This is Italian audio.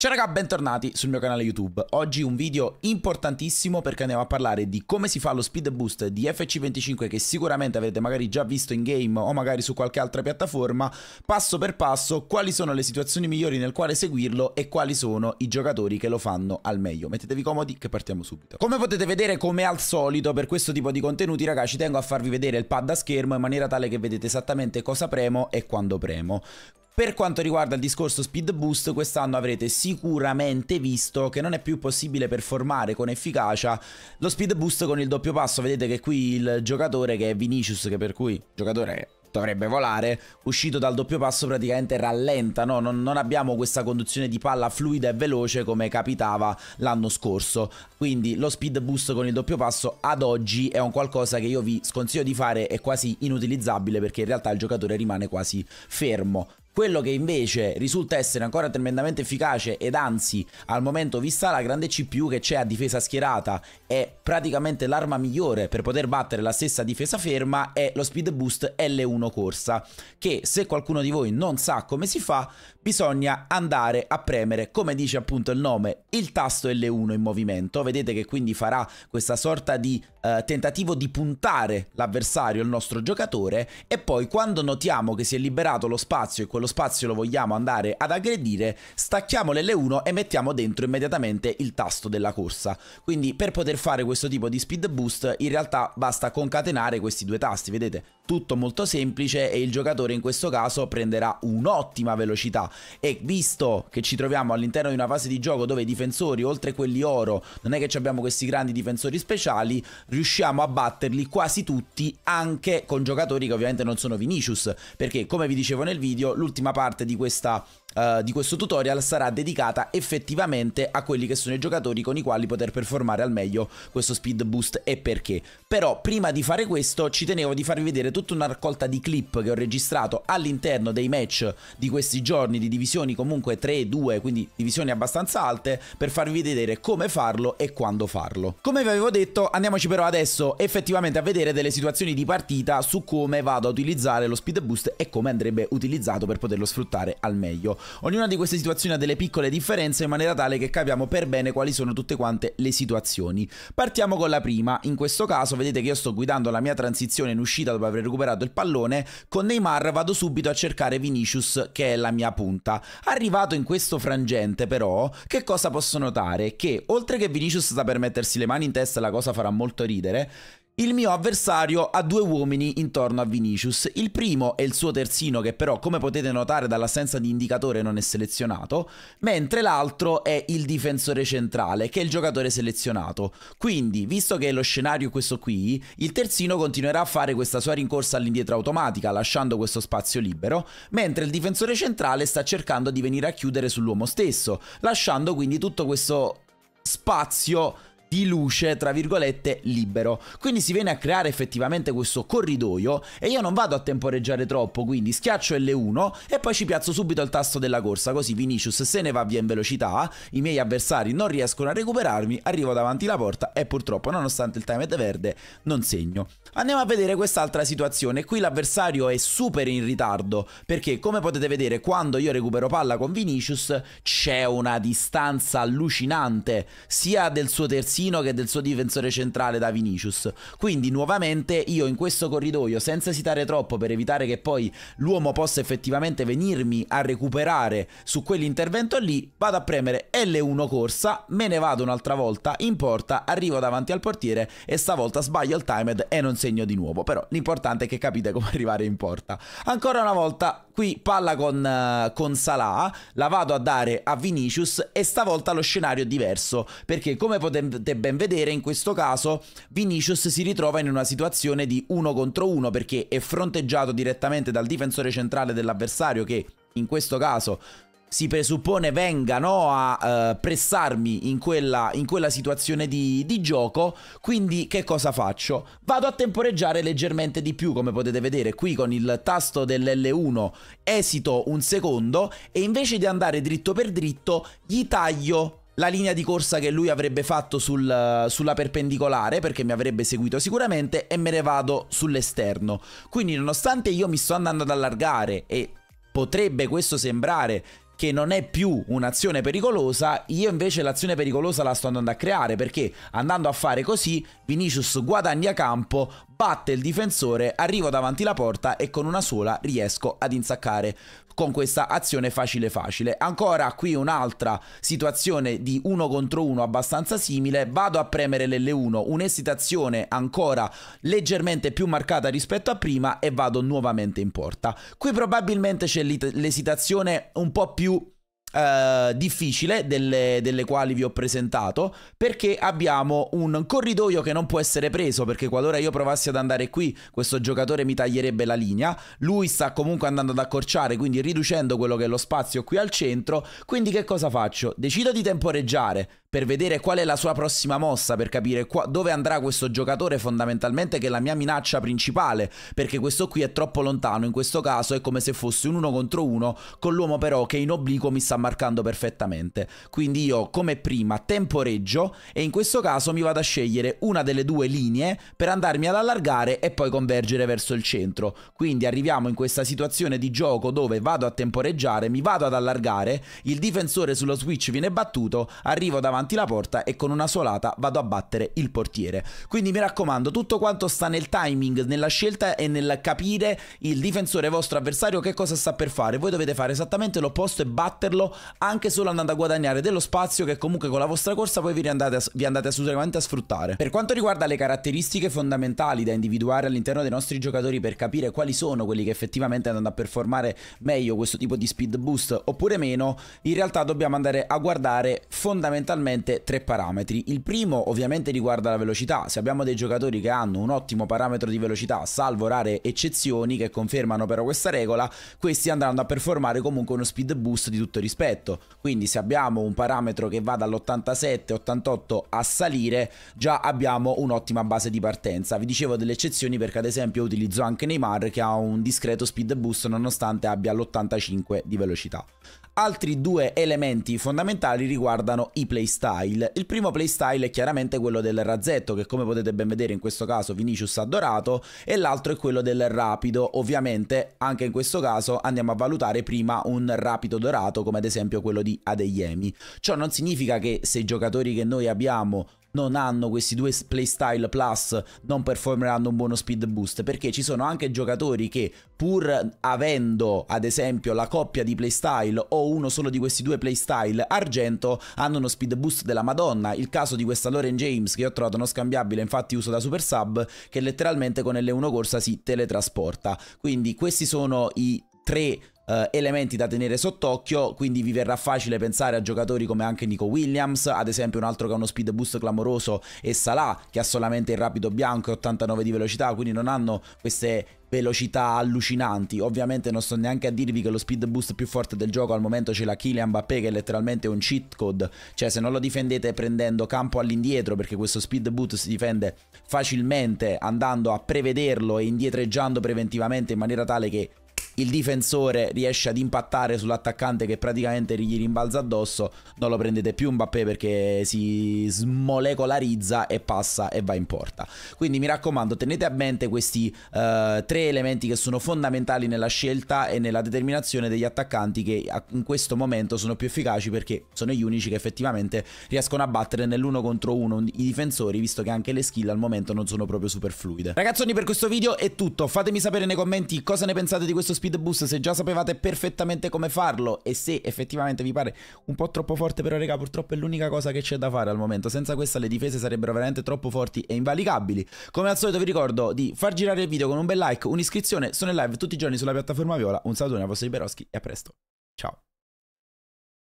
Ciao raga, bentornati sul mio canale YouTube. Oggi un video importantissimo perché andiamo a parlare di come si fa lo speed boost di FC25, che sicuramente avete magari già visto in game o magari su qualche altra piattaforma, passo per passo, quali sono le situazioni migliori nel quale seguirlo e quali sono i giocatori che lo fanno al meglio. Mettetevi comodi che partiamo subito. Come potete vedere, come al solito per questo tipo di contenuti raga, ci tengo a farvi vedere il pad a schermo in maniera tale che vedete esattamente cosa premo e quando premo. Per quanto riguarda il discorso speed boost, quest'anno avrete sicuramente visto che non è più possibile performare con efficacia lo speed boost con il doppio passo. Vedete che qui il giocatore, che è Vinicius, che per cui giocatore dovrebbe volare, uscito dal doppio passo praticamente rallenta, no? Non abbiamo questa conduzione di palla fluida e veloce come capitava l'anno scorso. Quindi lo speed boost con il doppio passo ad oggi è un qualcosa che io vi sconsiglio di fare, è quasi inutilizzabile perché in realtà il giocatore rimane quasi fermo. Quello che invece risulta essere ancora tremendamente efficace, ed anzi al momento, vista la grande CPU che c'è a difesa schierata, è praticamente l'arma migliore per poter battere la stessa difesa ferma, è lo speed boost L1 corsa, che se qualcuno di voi non sa come si fa, bisogna andare a premere, come dice appunto il nome, il tasto L1 in movimento. Vedete che quindi farà questa sorta di tentativo di puntare l'avversario, il nostro giocatore, e poi quando notiamo che si è liberato lo spazio e quello spazio lo vogliamo andare ad aggredire, stacchiamo l'L1 e mettiamo dentro immediatamente il tasto della corsa. Quindi per poter fare questo tipo di speed boost in realtà basta concatenare questi due tasti, vedete? Tutto molto semplice, e il giocatore in questo caso prenderà un'ottima velocità. E visto che ci troviamo all'interno di una fase di gioco dove i difensori, oltre quelli oro, non è che abbiamo questi grandi difensori speciali, riusciamo a batterli quasi tutti anche con giocatori che ovviamente non sono Vinicius, perché come vi dicevo nel video, l'ultima parte di questo tutorial sarà dedicata effettivamente a quelli che sono i giocatori con i quali poter performare al meglio questo speed boost e perché. Però prima di fare questo ci tenevo di farvi vedere tutta una raccolta di clip che ho registrato all'interno dei match di questi giorni, di divisioni comunque 3-2, quindi divisioni abbastanza alte, per farvi vedere come farlo e quando farlo. Come vi avevo detto, andiamoci però adesso effettivamente a vedere delle situazioni di partita su come vado a utilizzare lo speed boost e come andrebbe utilizzato per poterlo sfruttare al meglio. Ognuna di queste situazioni ha delle piccole differenze in maniera tale che capiamo per bene quali sono tutte quante le situazioni. Partiamo con la prima. In questo caso vedete che io sto guidando la mia transizione in uscita dopo aver recuperato il pallone. Con Neymar vado subito a cercare Vinicius, che è la mia punta. Arrivato in questo frangente però, che cosa posso notare? Che oltre che Vinicius sta per mettersi le mani in testa, la cosa farà molto ridere, il mio avversario ha due uomini intorno a Vinicius. Il primo è il suo terzino, che però come potete notare dall'assenza di indicatore non è selezionato, mentre l'altro è il difensore centrale, che è il giocatore selezionato. Quindi visto che lo scenario è questo qui, il terzino continuerà a fare questa sua rincorsa all'indietro automatica, lasciando questo spazio libero, mentre il difensore centrale sta cercando di venire a chiudere sull'uomo stesso, lasciando quindi tutto questo spazio di luce, tra virgolette, libero. Quindi si viene a creare effettivamente questo corridoio e io non vado a temporeggiare troppo, quindi schiaccio L1 e poi ci piazzo subito il tasto della corsa, così Vinicius se ne va via in velocità, i miei avversari non riescono a recuperarmi, arrivo davanti alla porta e purtroppo, nonostante il timer verde, non segno. Andiamo a vedere quest'altra situazione. Qui l'avversario è super in ritardo, perché come potete vedere, quando io recupero palla con Vinicius c'è una distanza allucinante sia del suo terzino che del suo difensore centrale da Vinicius. Quindi nuovamente io in questo corridoio, senza esitare troppo per evitare che poi l'uomo possa effettivamente venirmi a recuperare su quell'intervento lì, vado a premere L1 corsa, me ne vado un'altra volta in porta, arrivo davanti al portiere e stavolta sbaglio il timed e non segno di nuovo. Però l'importante è che capite come arrivare in porta. Ancora una volta qui palla con Salah, la vado a dare a Vinicius e stavolta lo scenario è diverso, perché come potete ben vedere in questo caso Vinicius si ritrova in una situazione di 1 contro 1, perché è fronteggiato direttamente dal difensore centrale dell'avversario, che in questo caso si presuppone venga, no, a pressarmi in quella situazione di gioco. Quindi che cosa faccio? Vado a temporeggiare leggermente di più, come potete vedere qui con il tasto dell'L1 esito un secondo e invece di andare dritto per dritto gli taglio la linea di corsa che lui avrebbe fatto sulla perpendicolare, perché mi avrebbe seguito sicuramente, e me ne vado sull'esterno. Quindi nonostante io mi sto andando ad allargare e potrebbe questo sembrare che non è più un'azione pericolosa, io invece l'azione pericolosa la sto andando a creare, perché andando a fare così Vinicius guadagna campo, batte il difensore, arrivo davanti la porta e con una sola riesco ad insaccare con questa azione facile facile. Ancora qui un'altra situazione di 1 contro 1 abbastanza simile, vado a premere l'L1, un'esitazione ancora leggermente più marcata rispetto a prima e vado nuovamente in porta. Qui probabilmente c'è l'esitazione un po' più difficile delle quali vi ho presentato, perché abbiamo un corridoio che non può essere preso, perché qualora io provassi ad andare qui questo giocatore mi taglierebbe la linea, lui sta comunque andando ad accorciare, quindi riducendo quello che è lo spazio qui al centro. Quindi che cosa faccio? Decido di temporeggiare per vedere qual è la sua prossima mossa, per capire dove andrà questo giocatore fondamentalmente, che è la mia minaccia principale, perché questo qui è troppo lontano. In questo caso è come se fosse un 1 contro 1 con l'uomo però che in obliquo mi sta marcando perfettamente. Quindi io come prima temporeggio e in questo caso mi vado a scegliere una delle due linee per andarmi ad allargare e poi convergere verso il centro. Quindi arriviamo in questa situazione di gioco dove vado a temporeggiare, mi vado ad allargare, il difensore sullo switch viene battuto, arrivo davanti la porta e con una solata vado a battere il portiere. Quindi mi raccomando, tutto quanto sta nel timing, nella scelta e nel capire il difensore vostro avversario che cosa sta per fare. Voi dovete fare esattamente l'opposto e batterlo, anche solo andando a guadagnare dello spazio che comunque con la vostra corsa voi vi andate assolutamente a sfruttare. Per quanto riguarda le caratteristiche fondamentali da individuare all'interno dei nostri giocatori per capire quali sono quelli che effettivamente andranno a performare meglio questo tipo di speed boost oppure meno, in realtà dobbiamo andare a guardare fondamentalmente 3 parametri. Il primo ovviamente riguarda la velocità. Se abbiamo dei giocatori che hanno un ottimo parametro di velocità, salvo rare eccezioni che confermano però questa regola, questi andranno a performare comunque uno speed boost di tutto rispetto. Quindi se abbiamo un parametro che va dall'87-88 a salire, già abbiamo un'ottima base di partenza. Vi dicevo delle eccezioni perché ad esempio utilizzo anche Neymar, che ha un discreto speed boost nonostante abbia l'85 di velocità. Altri due elementi fondamentali riguardano i playstyle. Il primo playstyle è chiaramente quello del razzetto, che come potete ben vedere in questo caso Vinicius ha dorato, e l'altro è quello del rapido. Ovviamente anche in questo caso andiamo a valutare prima un rapido dorato, come ad esempio quello di Adeyemi. Ciò non significa che se i giocatori che noi abbiamo non hanno questi due playstyle plus non performeranno un buono speed boost, perché ci sono anche giocatori che pur avendo ad esempio la coppia di playstyle o uno solo di questi due playstyle argento hanno uno speed boost della Madonna. Il caso di questa Lauren James, che ho trovato non scambiabile, infatti uso da super sub, che letteralmente con L1 corsa si teletrasporta. Quindi questi sono i 3 elementi da tenere sott'occhio, quindi vi verrà facile pensare a giocatori come anche Nico Williams, ad esempio un altro che ha uno speed boost clamoroso, e Salah, che ha solamente il rapido bianco e 89 di velocità, quindi non hanno queste velocità allucinanti. Ovviamente non sto neanche a dirvi che lo speed boost più forte del gioco al momento ce l'ha Kylian Mbappé, che è letteralmente un cheat code, cioè se non lo difendete prendendo campo all'indietro, perché questo speed boost si difende facilmente andando a prevederlo e indietreggiando preventivamente in maniera tale che il difensore riesce ad impattare sull'attaccante che praticamente gli rimbalza addosso. Non lo prendete più Mbappé, perché si smolecolarizza e passa e va in porta. Quindi mi raccomando, tenete a mente questi 3 elementi che sono fondamentali nella scelta e nella determinazione degli attaccanti, che in questo momento sono più efficaci perché sono gli unici che effettivamente riescono a battere nell'1 contro 1 i difensori, visto che anche le skill al momento non sono proprio super fluide. Ragazzoni, per questo video è tutto. Fatemi sapere nei commenti cosa ne pensate di questo speed boost, se già sapevate perfettamente come farlo e se effettivamente vi pare un po' troppo forte. Però raga, purtroppo è l'unica cosa che c'è da fare al momento, senza questa le difese sarebbero veramente troppo forti e invalicabili. Come al solito vi ricordo di far girare il video con un bel like, un'iscrizione, sono in live tutti i giorni sulla piattaforma Viola. Un saluto da vostro Liberoschi e a presto, ciao.